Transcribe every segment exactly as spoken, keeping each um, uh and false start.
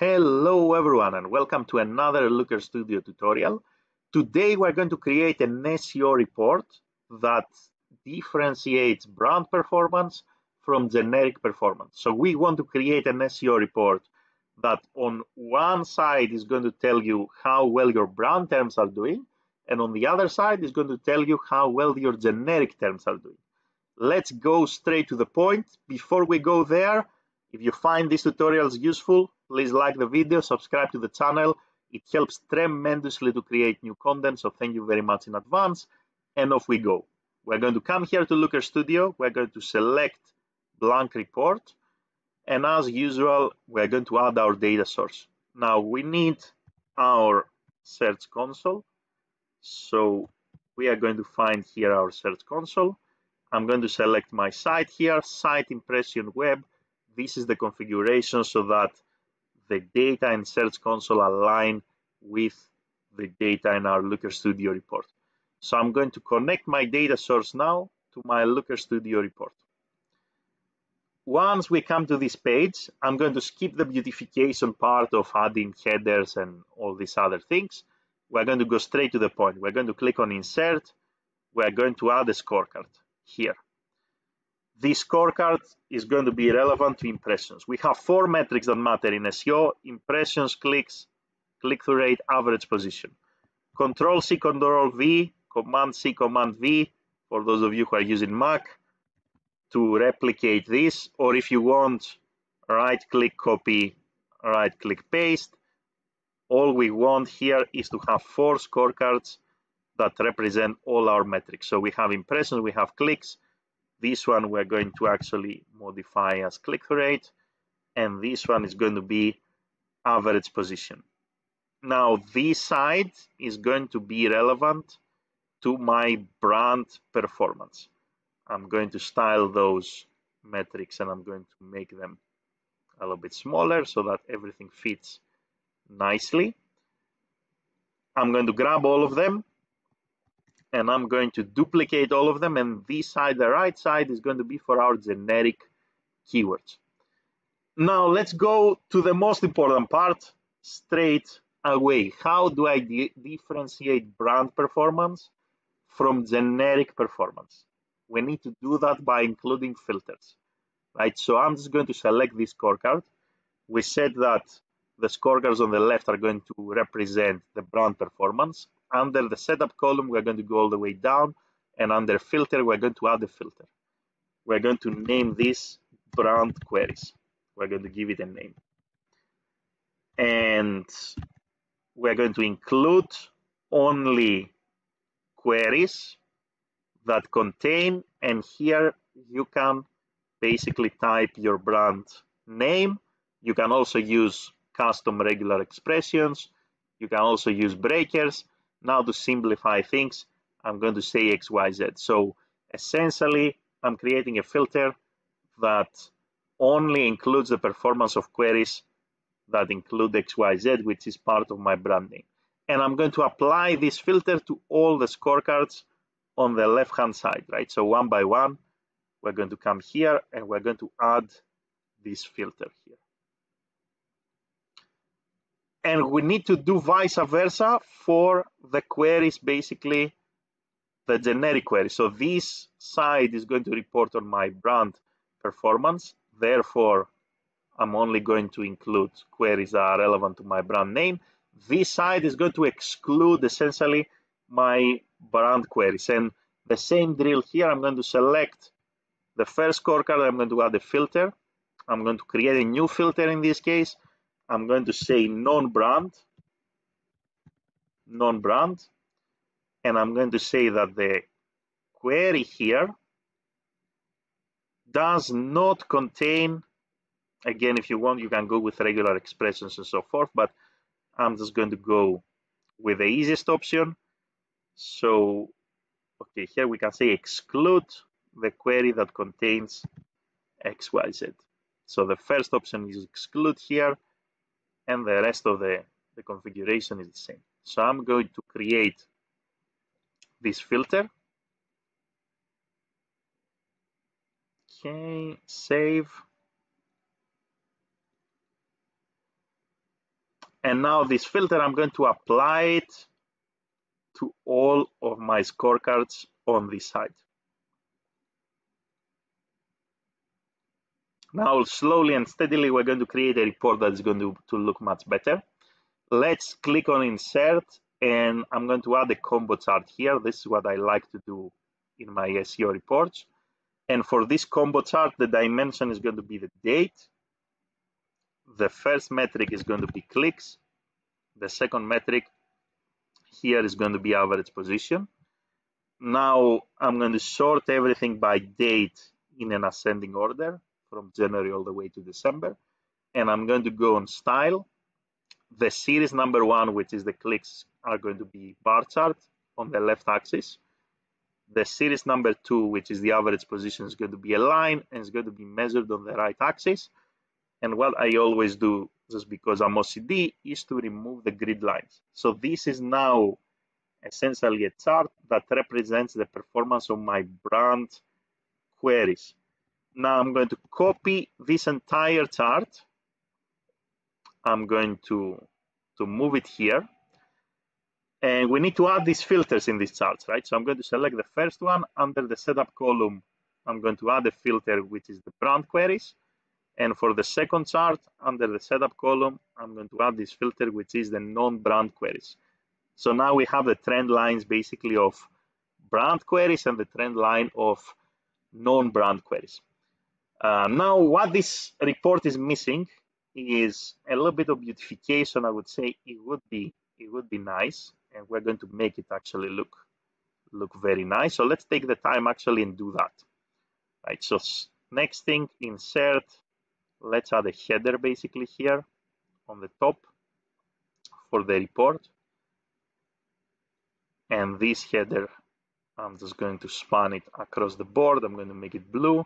Hello everyone and welcome to another Looker Studio tutorial. Today we're going to create an S E O report that differentiates brand performance from generic performance. So we want to create an S E O report that on one side is going to tell you how well your brand terms are doing, and on the other side is going to tell you how well your generic terms are doing. Let's go straight to the point. Before we go there, if you find these tutorials useful, please like the video, subscribe to the channel. It helps tremendously to create new content, so thank you very much in advance. And off we go. We're going to come here to Looker Studio. We're going to select blank report. And as usual, we're going to add our data source. Now we need our search console. So we are going to find here our search console. I'm going to select my site here, site impression web. This is the configuration so that the data in Search Console align with the data in our Looker Studio report. So I'm going to connect my data source now to my Looker Studio report. Once we come to this page, I'm going to skip the beautification part of adding headers and all these other things. We're going to go straight to the point. We're going to click on Insert. We're going to add a scorecard here. This scorecard is going to be relevant to impressions. We have four metrics that matter in S E O: impressions, clicks, click-through rate, average position. Control-C, Control-V, Command-C, Command-V, for those of you who are using Mac, to replicate this, or if you want, right-click copy, right-click paste. All we want here is to have four scorecards that represent all our metrics. So we have impressions, we have clicks. This one we're going to actually modify as click-through rate, and this one is going to be average position. Now, this side is going to be relevant to my brand performance. I'm going to style those metrics, and I'm going to make them a little bit smaller so that everything fits nicely. I'm going to grab all of them, and I'm going to duplicate all of them, and this side, the right side, is going to be for our generic keywords. Now let's go to the most important part straight away. How do I differentiate brand performance from generic performance? We need to do that by including filters, right? So I'm just going to select this scorecard. We said that the scorecards on the left are going to represent the brand performance. Under the setup column, we're going to go all the way down, and under filter, we're going to add a filter. We're going to name this brand queries. We're going to give it a name. And we're going to include only queries that contain, and here you can basically type your brand name. You can also use custom regular expressions. You can also use breakers. Now, to simplify things, I'm going to say X Y Z. So essentially, I'm creating a filter that only includes the performance of queries that include X Y Z, which is part of my brand name. And I'm going to apply this filter to all the scorecards on the left-hand side, right? So one by one, we're going to come here, and we're going to add this filter here. And we need to do vice versa for the queries, basically the generic query. So this side is going to report on my brand performance. Therefore, I'm only going to include queries that are relevant to my brand name. This side is going to exclude essentially my brand queries. And the same drill here, I'm going to select the first scorecard. I'm going to add a filter. I'm going to create a new filter in this case. I'm going to say non-brand, non-brand, and I'm going to say that the query here does not contain, again, if you want, you can go with regular expressions and so forth, but I'm just going to go with the easiest option. So, okay, here we can say exclude the query that contains X Y Z. So the first option is exclude here, and the rest of the, the configuration is the same. So I'm going to create this filter. Okay, save. And now this filter, I'm going to apply it to all of my scorecards on this site. Now, slowly and steadily, we're going to create a report that's going to, to look much better. Let's click on Insert, and I'm going to add a combo chart here. This is what I like to do in my S E O reports. And for this combo chart, the dimension is going to be the date. The first metric is going to be clicks. The second metric here is going to be average position. Now, I'm going to sort everything by date in an ascending order, from January all the way to December. And I'm going to go on Style. The series number one, which is the clicks, are going to be bar chart on the left axis. The series number two, which is the average position, is going to be a line and it's going to be measured on the right axis. And what I always do, just because I'm O C D, is to remove the grid lines. So this is now essentially a chart that represents the performance of my brand queries. Now I'm going to copy this entire chart. I'm going to, to move it here. And we need to add these filters in these charts, right? So I'm going to select the first one. Under the setup column, I'm going to add a filter, which is the brand queries. And for the second chart, under the setup column, I'm going to add this filter, which is the non-brand queries. So now we have the trend lines basically of brand queries and the trend line of non-brand queries. Uh, now, what this report is missing is a little bit of beautification. I would say it would be it would be nice, and we're going to make it actually look look very nice. So let's take the time actually and do that. Right. So next thing, insert. Let's add a header basically here on the top for the report. And this header, I'm just going to span it across the board. I'm going to make it blue.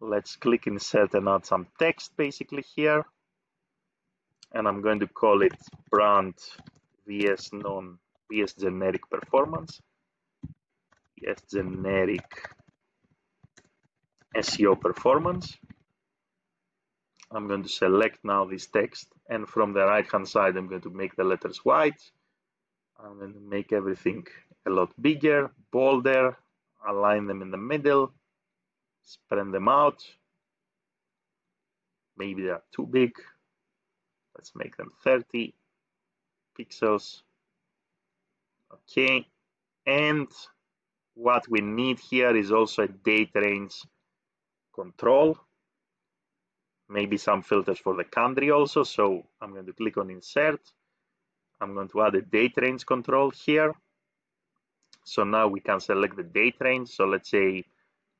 Let's click Insert and add some text basically here. And I'm going to call it brand versus non versus generic performance. Yes, generic S E O performance. I'm going to select now this text, and from the right hand side, I'm going to make the letters white. I'm going to make everything a lot bigger, bolder, align them in the middle, spread them out. Maybe they are too big. Let's make them thirty pixels. Okay. And what we need here is also a date range control. Maybe some filters for the country also. So I'm going to click on Insert. I'm going to add a date range control here. So now we can select the date range. So let's say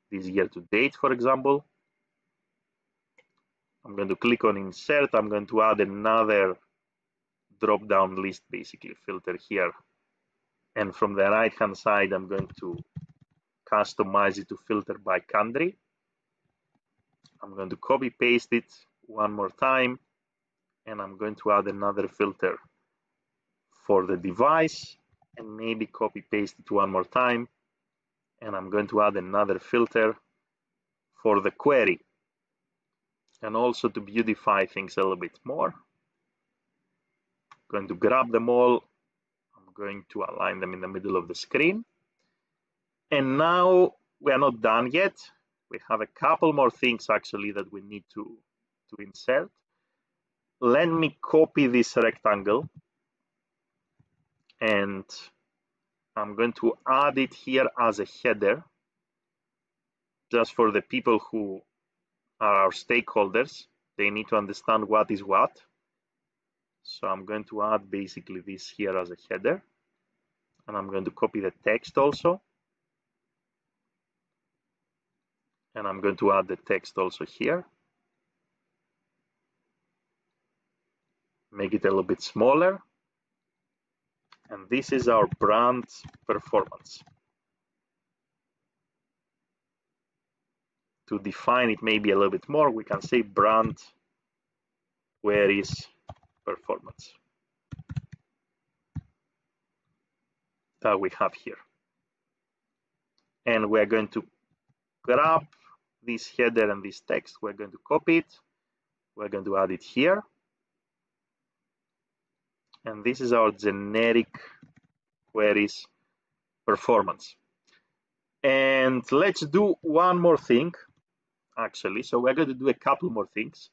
this year to date, for example. I'm going to click on Insert. I'm going to add another drop-down list, basically, filter here. And from the right-hand side, I'm going to customize it to filter by country. I'm going to copy paste it one more time, and I'm going to add another filter for the device, and maybe copy paste it one more time, and I'm going to add another filter for the query, and also to beautify things a little bit more. I'm going to grab them all. I'm going to align them in the middle of the screen. And now we are not done yet. We have a couple more things actually that we need to, to insert. Let me copy this rectangle, and I'm going to add it here as a header, just for the people who are our stakeholders. They need to understand what is what. So I'm going to add basically this here as a header, and I'm going to copy the text also. And I'm going to add the text also here. Make it a little bit smaller. And this is our brand performance. To define it maybe a little bit more, we can say brand queries performance that we have here. And we're going to grab this header and this text, we're going to copy it, we're going to add it here, and this is our generic queries performance. And let's do one more thing, actually. So we're going to do a couple more things.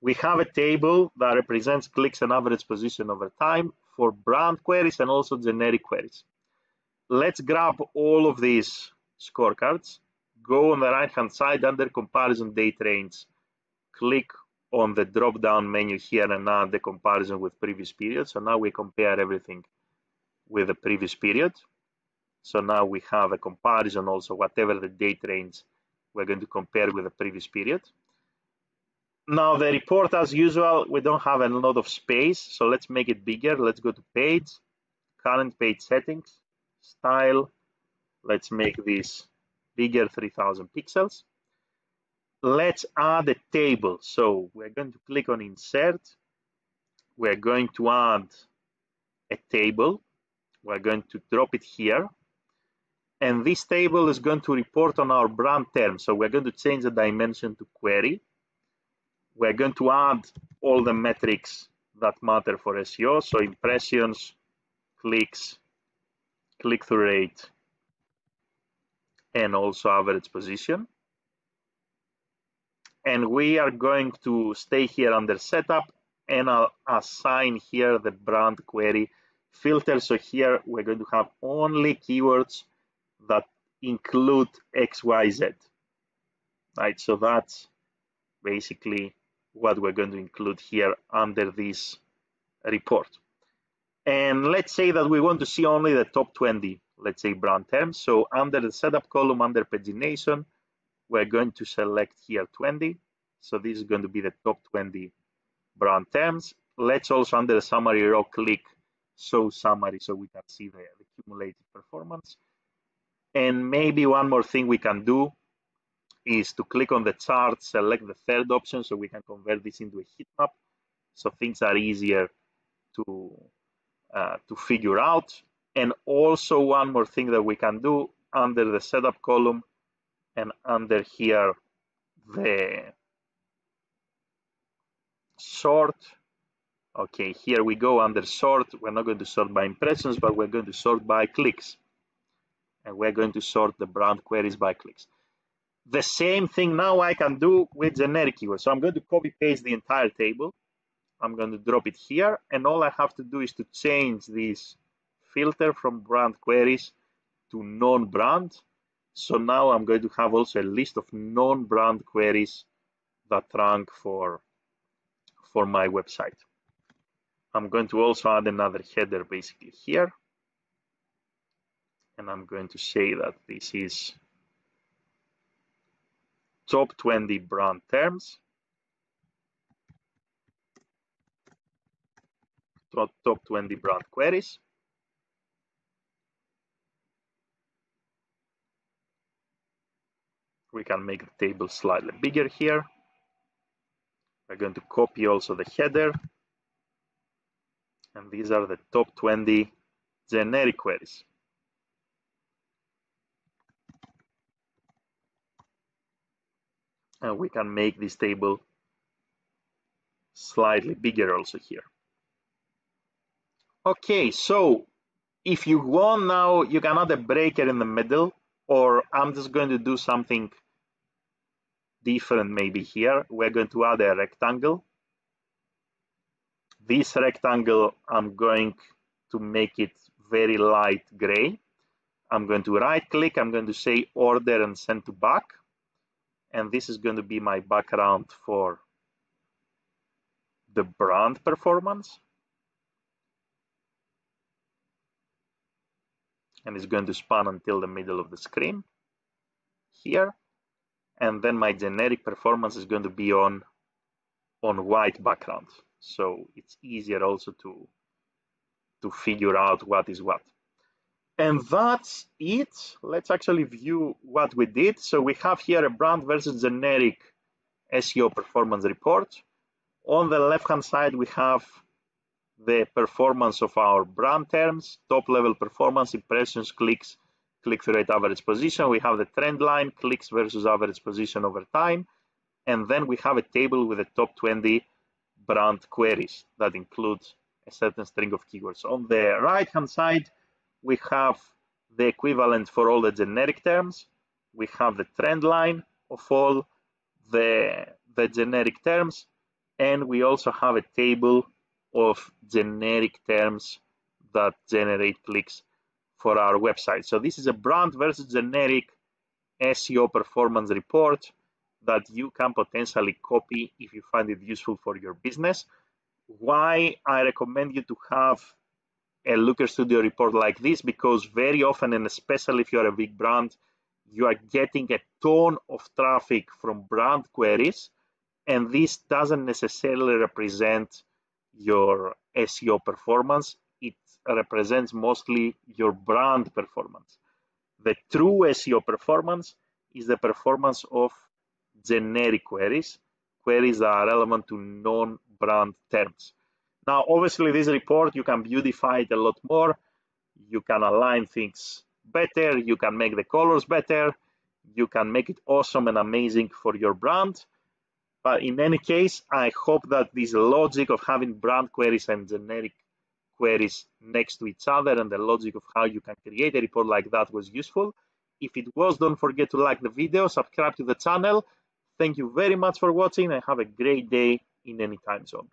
We have a table that represents clicks and average position over time for brand queries and also generic queries. Let's grab all of these scorecards, go on the right-hand side under comparison date range, click on the drop-down menu here and add the comparison with previous period. So now we compare everything with the previous period. So now we have a comparison also, whatever the date range we're going to compare with the previous period. Now the report, as usual, we don't have a lot of space, so let's make it bigger. Let's go to page, current page settings, style. Let's make this bigger, three thousand pixels. Let's add a table. So we're going to click on insert. We're going to add a table. We're going to drop it here. And this table is going to report on our brand terms. So we're going to change the dimension to query. We're going to add all the metrics that matter for S E O. So impressions, clicks, click-through rate, and also average position. And we are going to stay here under setup, and I'll assign here the brand query filter. So here we're going to have only keywords that include X Y Z, right? So that's basically what we're going to include here under this report. And let's say that we want to see only the top twenty, let's say, brand terms. So under the setup column, under pagination, we're going to select here twenty. So this is going to be the top twenty brand terms. Let's also under the summary row click show summary so we can see the cumulative performance. And maybe one more thing we can do is to click on the chart, select the third option so we can convert this into a heat map, so things are easier to, uh, to figure out. And also one more thing that we can do under the setup column and under here the sort. Okay, here we go under sort. We're not going to sort by impressions, but we're going to sort by clicks. And we're going to sort the brand queries by clicks. The same thing now I can do with generic keywords. So I'm going to copy paste the entire table. I'm going to drop it here. And all I have to do is to change this filter from brand queries to non-brand. So now I'm going to have also a list of non-brand queries that rank for, for my website. I'm going to also add another header basically here. And I'm going to say that this is top twenty brand terms, top, top twenty brand queries. We can make the table slightly bigger here. We're going to copy also the header. And these are the top twenty generic queries. And we can make this table slightly bigger also here. Okay, so if you want now, you can add a breaker in the middle, or I'm just going to do something different maybe here. We're going to add a rectangle. This rectangle, I'm going to make it very light gray. I'm going to right click, I'm going to say order and send to back. And this is going to be my background for the brand performance. And it's going to span until the middle of the screen here. And then my generic performance is going to be on, on white background. So it's easier also to, to figure out what is what. And that's it. Let's actually view what we did. So we have here a brand versus generic S E O performance report. On the left-hand side, we have the performance of our brand terms, top-level performance, impressions, clicks, click-through rate, average position. We have the trend line, clicks versus average position over time. And then we have a table with the top twenty brand queries that includes a certain string of keywords. On the right hand side, we have the equivalent for all the generic terms. We have the trend line of all the, the generic terms, and we also have a table of generic terms that generate clicks for our website. So this is a brand versus generic S E O performance report that you can potentially copy if you find it useful for your business. Why I recommend you to have a Looker Studio report like this, because very often, and especially if you're a big brand, you are getting a ton of traffic from brand queries, and this doesn't necessarily represent your S E O performance. It represents mostly your brand performance. The true S E O performance is the performance of generic queries, queries that are relevant to non-brand terms. Now, obviously, this report, you can beautify it a lot more. You can align things better. You can make the colors better. You can make it awesome and amazing for your brand. But in any case, I hope that this logic of having brand queries and generic queries next to each other and the logic of how you can create a report like that was useful. If it was, don't forget to like the video, subscribe to the channel. Thank you very much for watching, and have a great day in any time zone.